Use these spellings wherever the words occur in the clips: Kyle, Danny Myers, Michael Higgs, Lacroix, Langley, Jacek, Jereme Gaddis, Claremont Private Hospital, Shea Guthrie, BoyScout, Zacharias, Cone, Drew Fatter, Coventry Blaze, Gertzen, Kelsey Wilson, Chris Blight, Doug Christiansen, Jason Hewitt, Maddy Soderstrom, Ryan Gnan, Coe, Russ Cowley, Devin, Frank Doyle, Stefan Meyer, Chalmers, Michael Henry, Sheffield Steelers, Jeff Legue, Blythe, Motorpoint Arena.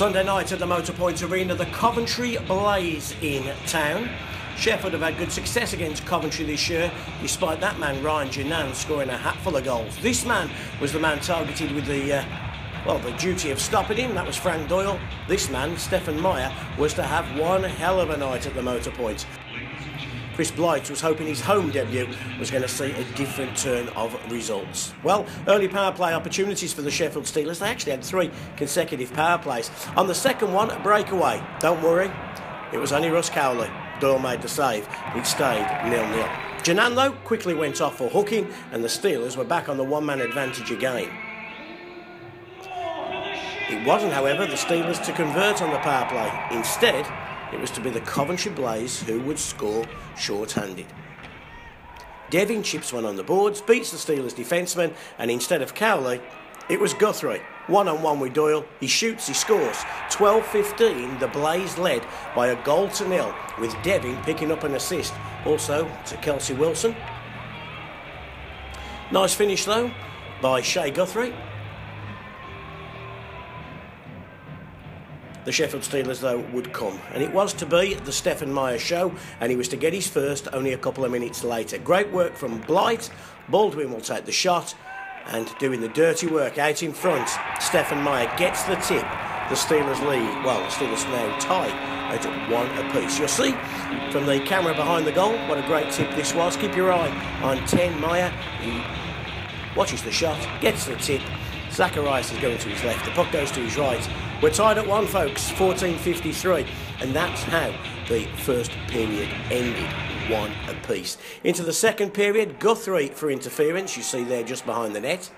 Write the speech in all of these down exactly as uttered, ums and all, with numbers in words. Sunday night at the Motorpoint Arena, the Coventry Blaze in town. Sheffield have had good success against Coventry this year, despite that man, Ryan Gnan, scoring a hatful of goals. This man was the man targeted with the, uh, well, the duty of stopping him. That was Frank Doyle. This man, Stefan Meyer, was to have one hell of a night at the Motorpoint. Chris Blight was hoping his home debut was going to see a different turn of results. Well, early power play opportunities for the Sheffield Steelers. They actually had three consecutive power plays. On the second one, a breakaway. Don't worry, it was only Russ Cowley. Doyle made the save, which stayed nil nil. Gnan, though, quickly went off for hooking, and the Steelers were back on the one-man advantage again. It wasn't, however, the Steelers to convert on the power play. Instead, it was to be the Coventry Blaze who would score short-handed. Devin chips one on the boards, beats the Steelers defenceman, and instead of Cowley, it was Guthrie. One-on-one with Doyle, he shoots, he scores. twelve fifteen, the Blaze led by a goal to nil, with Devin picking up an assist, also to Kelsey Wilson. Nice finish, though, by Shea Guthrie. The Sheffield Steelers, though, would come. And it was to be the Stefan Meyer show, and he was to get his first only a couple of minutes later. Great work from Blythe. Baldwin will take the shot. And doing the dirty work out in front, Stefan Meyer gets the tip. The Steelers lead, well, the Steelers now tie at one apiece. You'll see from the camera behind the goal what a great tip this was. Keep your eye on ten Meyer. He watches the shot, gets the tip. Zacharias is going to his left, the puck goes to his right. We're tied at one, folks, fourteen fifty-three. And that's how the first period ended, one apiece. Into the second period, Guthrie for interference, you see there just behind the net.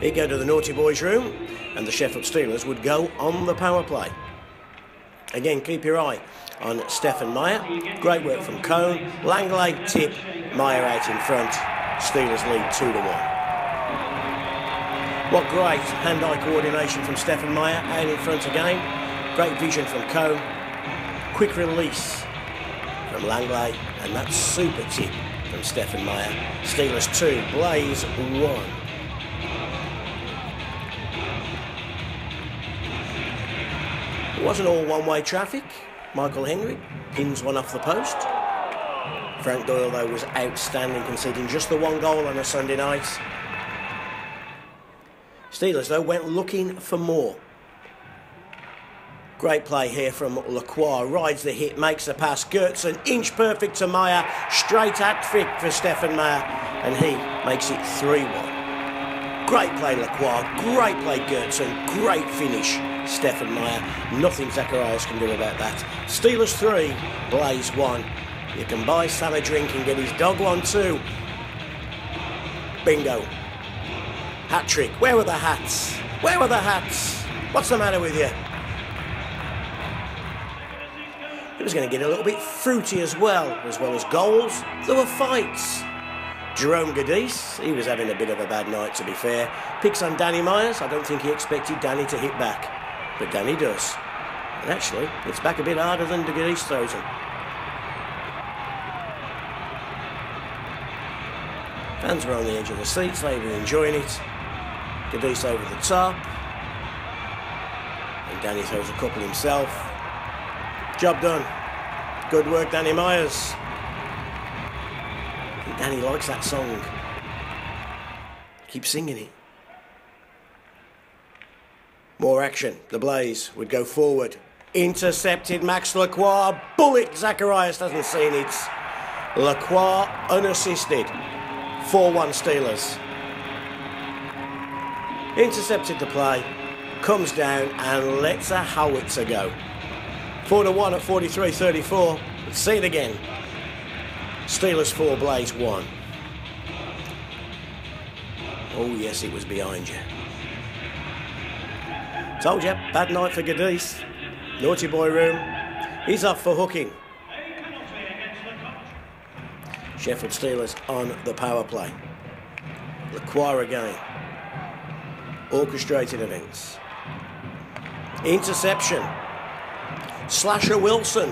He'd go to the naughty boys' room, and the Sheffield Steelers would go on the power play. Again, keep your eye on Stefan Meyer. Great work from Cone. Langley, tip, Meyer out in front. Steelers lead two to one. What great hand-eye coordination from Stefan Meyer, out in front again. Great vision from Coe. Quick release from Langley, and that super tip from Stefan Meyer. Steelers two, Blaze one. It wasn't all one-way traffic. Michael Henry pins one off the post. Frank Doyle, though, was outstanding, conceding just the one goal on a Sunday night. Steelers, though, went looking for more. Great play here from Lecquire. Rides the hit, makes the pass. Gertzen, inch perfect to Meyer. Straight at Fick for Stefan Meyer. And he makes it three one. Great play, Lecquire. Great play, Gertzen. Great finish, Stefan Meyer. Nothing Zacharias can do about that. Steelers three, Blaze one. You can buy Sam a drink and get his dog one too. Bingo. Hat-trick. Where were the hats? Where were the hats? What's the matter with you? It was going to get a little bit fruity as well. As well as goals, there were fights. Jereme Gaddis, he was having a bit of a bad night, to be fair. Picks on Danny Myers. I don't think he expected Danny to hit back. But Danny does. And actually, it's back a bit harder than Gaddis throws him. Fans were on the edge of the seats. They were enjoying it. Gaddis over the top, and Danny throws a couple himself. Job done. Good work, Danny Myers. And Danny likes that song. Keep singing it. More action. The Blaze would go forward. Intercepted Max Lecquire. Bullet. Zacharias doesn't see it. Lecquire unassisted. four one Steelers. Intercepted the play, comes down and lets a howitzer go. four to one at forty-three thirty-four. Let's see it again. Steelers four, Blaze one. Oh yes, it was behind you. Told you, bad night for Gaddis. Naughty boy room. He's up for hooking. Sheffield Steelers on the power play. Lecquire again. Orchestrated events. Interception. Slasher Wilson.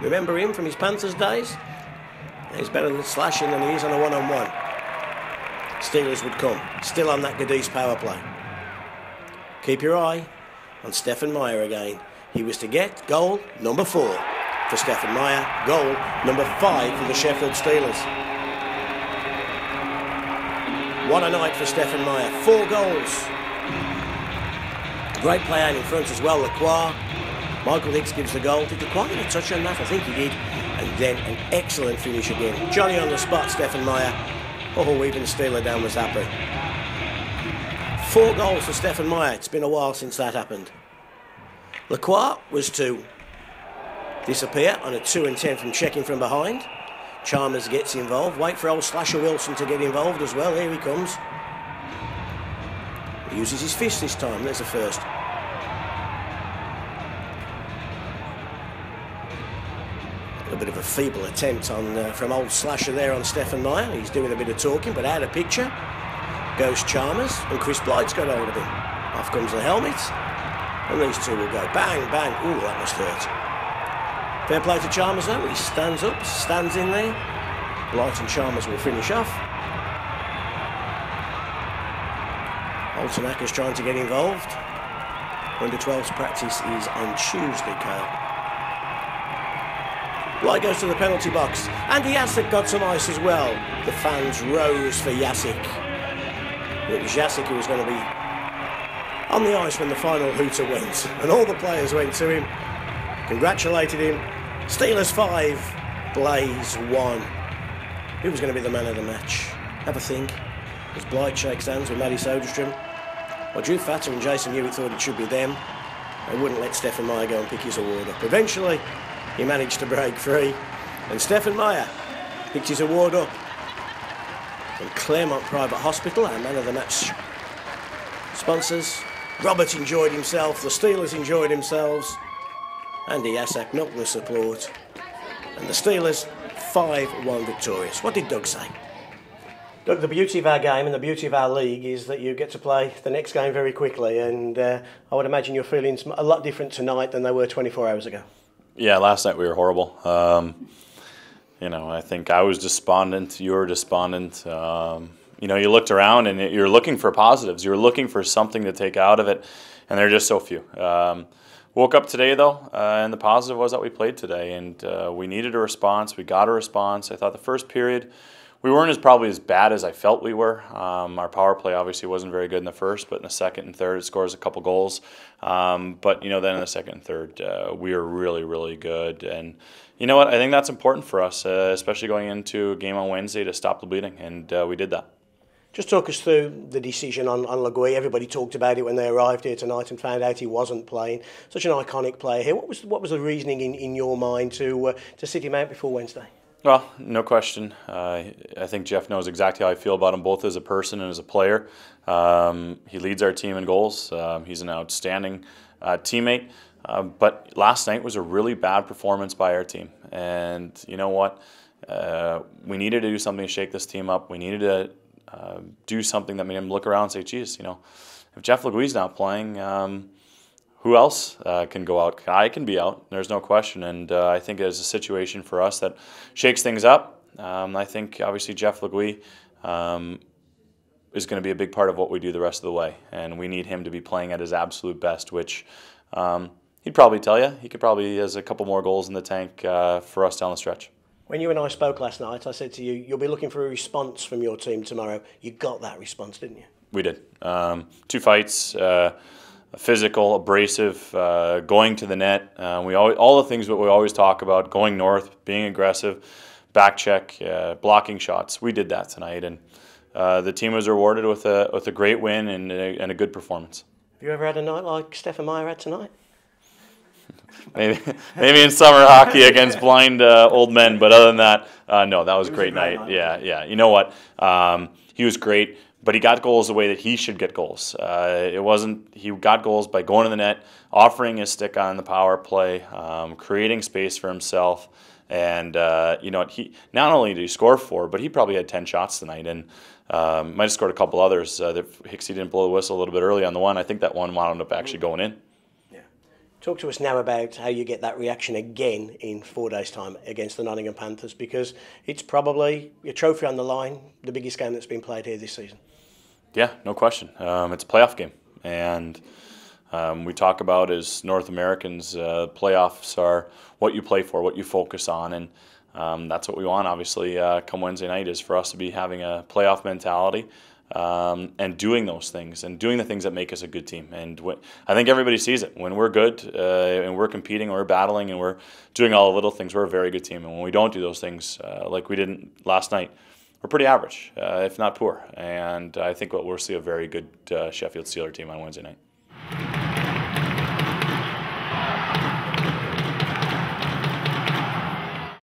Remember him from his Panthers days? He's better at slashing than he is on a one-on-one. Steelers would come. Still on that Gaddis power play. Keep your eye on Stefan Meyer again. He was to get goal number four for Stefan Meyer, goal number five for the Sheffield Steelers. What a night for Stefan Meyer, four goals. Great play out in front as well, Lecquire. Michael Higgs gives the goal. Did Lecquire get a touch on that? I think he did. And then an excellent finish again. Johnny on the spot, Stefan Meyer. Oh, even Steeler down was happy. Four goals for Stefan Meyer. It's been a while since that happened. Lecquire was to disappear on a two and ten from checking from behind. Chalmers gets involved. Wait for old Slasher Wilson to get involved as well. Here he comes. He uses his fist this time. There's the first. A bit of a feeble attempt on uh, from old Slasher there on Stefan Meyer. He's doing a bit of talking, but out of picture goes Chalmers, and Chris Blight's got hold of him. Off comes the helmet, and these two will go bang, bang. Ooh, that must hurt. Fair play to Chalmers though. He stands up, stands in there. Blight and Chalmers will finish off. Olsenacker's trying to get involved. Under twelves practice is on Tuesday, Kyle. Blythe goes to the penalty box, and Jacek got some ice as well. The fans rose for Jacek. It was Jacek who was going to be on the ice when the final hooter went, and all the players went to him, congratulated him. Steelers five, Blaze one. Who was going to be the man of the match? Have a think. As Blythe shakes hands with Maddy Soderstrom. Well, Drew Fatter and Jason Hewitt thought it should be them. They wouldn't let Stefan Meyer go and pick his award up. Eventually, he managed to break free, and Stefan Meyer picked his award up from Claremont Private Hospital, our man of the match sponsors. Roberts enjoyed himself, the Steelers enjoyed themselves, Andy Jacek knocked the support, and the Steelers five one victorious. What did Doug say? Doug, the beauty of our game and the beauty of our league is that you get to play the next game very quickly, and uh, I would imagine your feelings a lot different tonight than they were twenty-four hours ago. Yeah, last night we were horrible. Um, you know, I think I was despondent. You were despondent. Um, you know, you looked around and you're looking for positives. You're looking for something to take out of it, and there are just so few. Um, woke up today, though, uh, and the positive was that we played today, and uh, we needed a response. We got a response. I thought the first period we weren't as probably as bad as I felt we were. Um, our power play obviously wasn't very good in the first, but in the second and third, it scores a couple goals. Um, but, you know, then in the second and third, uh, we were really, really good. And you know what? I think that's important for us, uh, especially going into a game on Wednesday, to stop the bleeding, and uh, we did that. Just talk us through the decision on, on Lacroix. Everybody talked about it when they arrived here tonight and found out he wasn't playing. Such an iconic player here. What was, what was the reasoning in, in your mind to, uh, to sit him out before Wednesday? Well, no question. Uh, I think Jeff knows exactly how I feel about him, both as a person and as a player. Um, he leads our team in goals. Um, he's an outstanding uh, teammate. Uh, but last night was a really bad performance by our team. And you know what? Uh, we needed to do something to shake this team up. We needed to uh, do something that made him look around and say, geez, you know, if Jeff Legue's not playing, um, who else uh, can go out? I can be out. There's no question. And uh, I think it's a situation for us that shakes things up. Um, I think, obviously, Jeff Legue um, is going to be a big part of what we do the rest of the way. And we need him to be playing at his absolute best, which um, he'd probably tell you. He could probably has a couple more goals in the tank uh, for us down the stretch. When you and I spoke last night, I said to you, you'll be looking for a response from your team tomorrow. You got that response, didn't you? We did. Um, two fights. Uh, Physical, abrasive, uh, going to the net. Uh, we always, all the things that we always talk about, going north, being aggressive, back check, uh, blocking shots. We did that tonight, and uh, the team was rewarded with a, with a great win and a, and a good performance. Have you ever had a night like Stefan Meyer had tonight? maybe, maybe in summer hockey against blind uh, old men, but other than that, uh, no, that was, was a great, a great night. night. Yeah, yeah. You know what? Um, he was great. But he got goals the way that he should get goals. Uh, it wasn't, he got goals by going to the net, offering his stick on the power play, um, creating space for himself. And, uh, you know, he not only did he score four, but he probably had ten shots tonight, and um, might have scored a couple others. Uh, that Hicksy didn't blow the whistle a little bit early on the one. I think that one wound up actually going in. Yeah. Talk to us now about how you get that reaction again in four days' time against the Nottingham Panthers, because it's probably your trophy on the line, the biggest game that's been played here this season. Yeah, no question. Um, it's a playoff game. And um, we talk about as North Americans, uh, playoffs are what you play for, what you focus on, and um, that's what we want, obviously, uh, come Wednesday night, is for us to be having a playoff mentality. Um, and doing those things and doing the things that make us a good team. And when, I think everybody sees it. When we're good uh, and we're competing, we're battling, and we're doing all the little things, we're a very good team. And when we don't do those things, uh, like we didn't last night, we're pretty average, uh, if not poor. And I think what we'll see a very good uh, Sheffield Steelers team on Wednesday night.